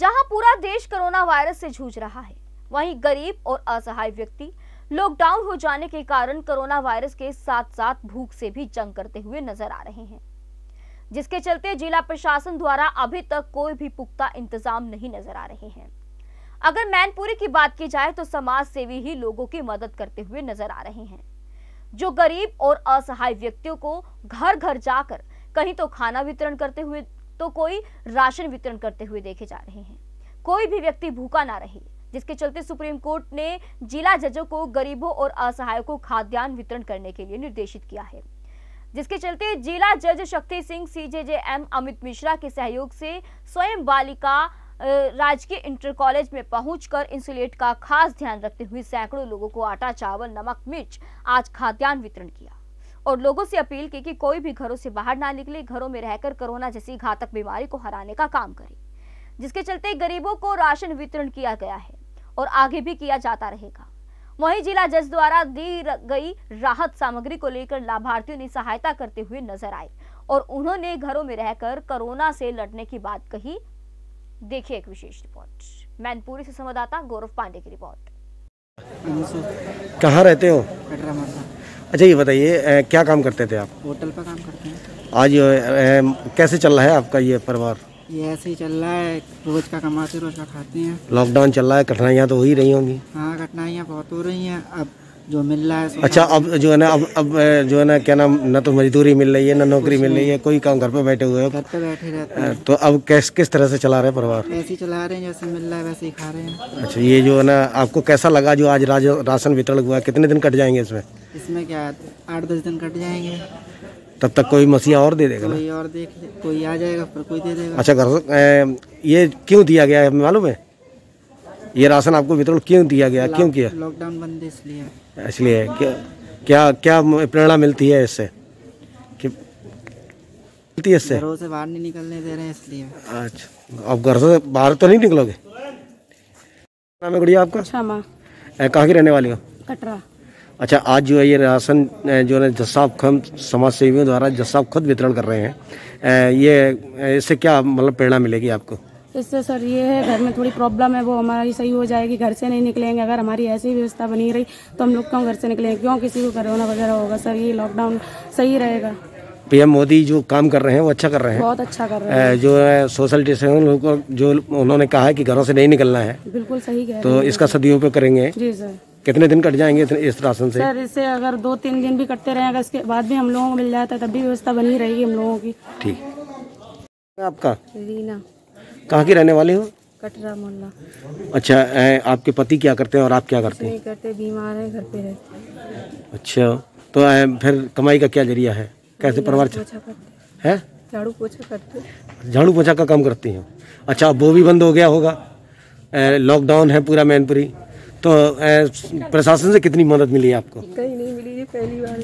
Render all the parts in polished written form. जहां पूरा देश कोरोना वायरस से जूझ रहा है, वहीं गरीब और असहाय व्यक्ति लॉकडाउन हो जाने के कारण कोरोना वायरस के साथ साथ भूख से भी जंग करते हुए नजर आ रहे हैं, जिसके चलते जिला प्रशासन द्वारा अभी तक कोई भी पुख्ता इंतजाम नहीं नजर आ रहे हैं। अगर मैनपुरी की बात की जाए तो समाज सेवी ही लोगों की मदद करते हुए नजर आ रहे हैं, जो गरीब और असहाय व्यक्तियों को घर घर जाकर कहीं तो खाना वितरण करते हुए तो कोई राशन वितरण करते हुए देखे जा रहे हैं। कोई भी व्यक्ति भूखा ना रहे, जिसके चलते सुप्रीम कोर्ट ने जिला जजों को गरीबों और असहायों को खाद्यान्न वितरण करने के लिए निर्देशित किया है, जिसके चलते जिला जज शक्ति सिंह CJJM अमित मिश्रा के सहयोग से स्वयं बालिका राजकीय इंटर कॉलेज में पहुंचकर इंसुलेट का खास ध्यान रखते हुए सैकड़ों लोगों को आटा, चावल, नमक, मिर्च आज खाद्यान्न वितरण किया और लोगों से अपील की कि कोई भी घरों से बाहर ना निकले, घरों में रहकर कोरोना जैसी घातक बीमारी को हराने का काम करे, जिसके चलते गरीबों को राशन वितरण किया गया है और आगे भी किया जाता रहेगा। वहीं जिला जज द्वारा दी गई राहत सामग्री को लेकर लाभार्थियों ने सहायता करते हुए नजर आए और उन्होंने घरों में रहकर कोरोना से लड़ने की बात कही। देखिए एक विशेष रिपोर्ट, मैनपुरी से संवाददाता गौरव पांडे की रिपोर्ट। कहाँ रहते हो? अच्छा ये बताइए क्या काम करते थे आप? होटल पर काम करते हैं। आज कैसे चल रहा है आपका ये परिवार? ये ऐसे ही चल रहा है, रोज का कमाते रोज का खाते हैं। लॉकडाउन चल रहा है, कठिनाइयाँ तो हो ही रही होंगी? हाँ कठिनाइयाँ बहुत हो रही हैं, अब जो मिल रहा है। अच्छा अब जो है ना, अब जो है ना, क्या नाम, ना तो मजदूरी मिल रही है ना नौकरी मिल रही है, कोई काम, घर पे बैठे हुए हो। घर पे बैठे रहते हैं। तो अब किस तरह से चला रहे हैं परिवार? ऐसे ही चला रहे हैं, जैसे मिल रहा है वैसे ही खा रहे हैं। अच्छा ये जो है ना, आपको कैसा लगा जो आज राशन वितरण हुआ? कितने दिन कट जाएंगे इसमें? इसमें क्या 8-10 दिन कट जाएंगे, तब तक कोई मसीहा और दे देगा, कोई और देख, कोई आ जाएगा, पर कोई दे देगा। अच्छा घर ये क्यों दिया गया है मालूम है? ये राशन आपको वितरण क्यों दिया गया, क्यों किया? लॉकडाउन बंद है इसलिए। इसलिए क्या क्या प्रेरणा मिलती है इससे? मिलती है इससे घरों से बाहर नहीं निकलने दे रहे हैं इसलिए। अच्छा अब घर से बाहर तो नहीं निकलोगे? नाम है गुड़िया आपका? क्षमा। कहाँ की रहने वाली हो? कटरा। अच्छा आज जो है ये राशन जो है जस साहब खुद समाज सेवियों द्वारा जस साहब खुद वितरण कर रहे हैं, ये इससे क्या मतलब प्रेरणा मिलेगी आपको? इससे सर ये है, घर में थोड़ी प्रॉब्लम है वो हमारी सही हो जाएगी, घर से नहीं निकलेंगे। अगर हमारी ऐसी व्यवस्था बनी रही तो हम लोग क्यों घर से निकलेंगे, क्यों किसी को कोरोना वगैरह होगा। सर ये लॉकडाउन सही रहेगा। PM मोदी जो काम कर रहे हैं वो अच्छा कर रहे हैं, बहुत अच्छा कर रहे हैं। जो है सोशल डिस्टेंसिंग को जो उन्होंने कहा है कि घरों से नहीं निकलना है, बिल्कुल सही कह रहे हैं। तो इसका सदुपयोग करेंगे जी सर। कितने दिन कट जाएंगे इस राशन से? सर इससे अगर 2-3 दिन भी कटते रहेंगे, इसके बाद भी हम लोगों को मिल जाता है, तब भी व्यवस्था बनी रहेगी हम लोगों की। ठीक। आपका? रीना। कहाँ की रहने वाले हो? कटरा मोहल्ला। अच्छा आपके पति क्या करते हैं और आप क्या करते हैं? नहीं करते, बीमार है, घर पे रहते। अच्छा तो फिर कमाई का क्या जरिया है, कैसे परिवार है? झाड़ू पोछा करते। झाड़ू पोछा का काम करती हैं। अच्छा वो भी बंद हो गया होगा, लॉकडाउन है पूरा मैनपुरी, तो प्रशासन से कितनी मदद मिली है आपको? कहीं नहीं मिली, ये पहली बार।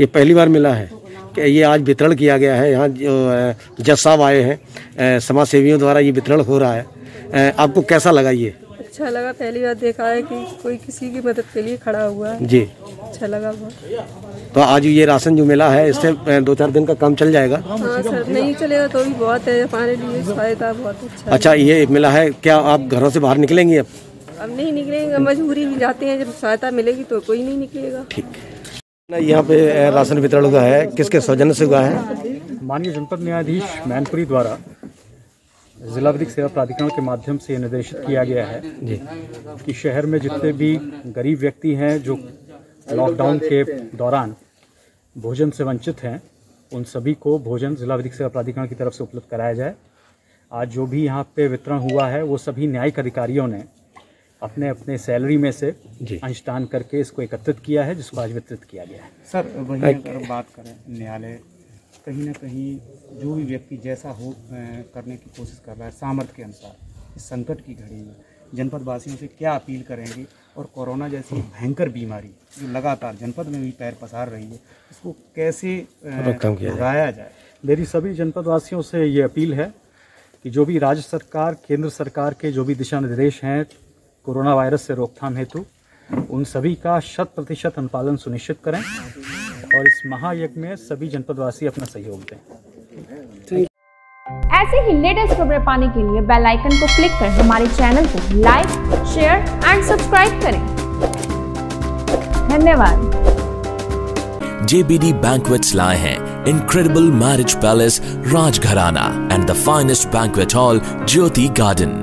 ये पहली बार मिला है। ये आज वितरण किया गया है, यहाँ जो जस साहब आए हैं, समाज सेवियों द्वारा ये वितरण हो रहा है, आपको कैसा लगा? ये अच्छा लगा, पहली बार देखा है कि कोई किसी की मदद के लिए खड़ा हुआ है जी, अच्छा लगा बहुत। तो आज ये राशन जो मिला है इससे 2-4 दिन का काम चल जाएगा? हाँ सर, नहीं चलेगा तो भी बहुत है हमारे लिए, सहायता बहुत अच्छा। अच्छा ये मिला है, क्या आप घरों से बाहर निकलेंगे? अब नहीं निकलेंगे, मजबूरी भी जाते हैं, जब सहायता मिलेगी तो कोई नहीं निकलेगा। ठीक। यहाँ पे राशन वितरण हुआ है, किसके सौजन्य से हुआ है? माननीय जनपद न्यायाधीश मैनपुरी द्वारा जिला विधिक सेवा प्राधिकरण के माध्यम से निर्देशित किया गया है जी कि शहर में जितने भी गरीब व्यक्ति हैं जो लॉकडाउन के दौरान भोजन से वंचित हैं, उन सभी को भोजन जिला विधिक सेवा प्राधिकरण की तरफ से उपलब्ध कराया जाए। आज जो भी यहाँ पे वितरण हुआ है वो सभी न्यायिक अधिकारियों ने अपने अपने सैलरी में से अंशदान करके इसको एकत्रित किया है, जिसको आज वितरित किया गया है। सर वही अगर बात करें न्यायालय, कहीं ना कहीं जो भी व्यक्ति जैसा हो करने की कोशिश कर रहा है सामर्थ्य के अनुसार, इस संकट की घड़ी में जनपद वासियों से क्या अपील करेंगे और कोरोना जैसी भयंकर बीमारी जो लगातार जनपद में भी पैर पसार रही है, इसको कैसे रोकाया जाए? मेरी सभी जनपद वासियों से ये अपील है कि जो भी राज्य सरकार, केंद्र सरकार के जो भी दिशा निर्देश हैं कोरोना वायरस से रोकथाम हेतु, उन सभी का 100% अनुपालन सुनिश्चित करें और इस महायज्ञ में सभी जनपदवासी अपना सहयोग दें। ऐसे ही लेटेस्ट खबरें पाने के लिए बेल आइकन को क्लिक कर हमारे चैनल को लाइक, शेयर एंड सब्सक्राइब करें। धन्यवाद। जेबीडी बैंक्वेट्स लाए हैं incredible marriage palace Rajgharana and the finest banquet hall Jyoti garden.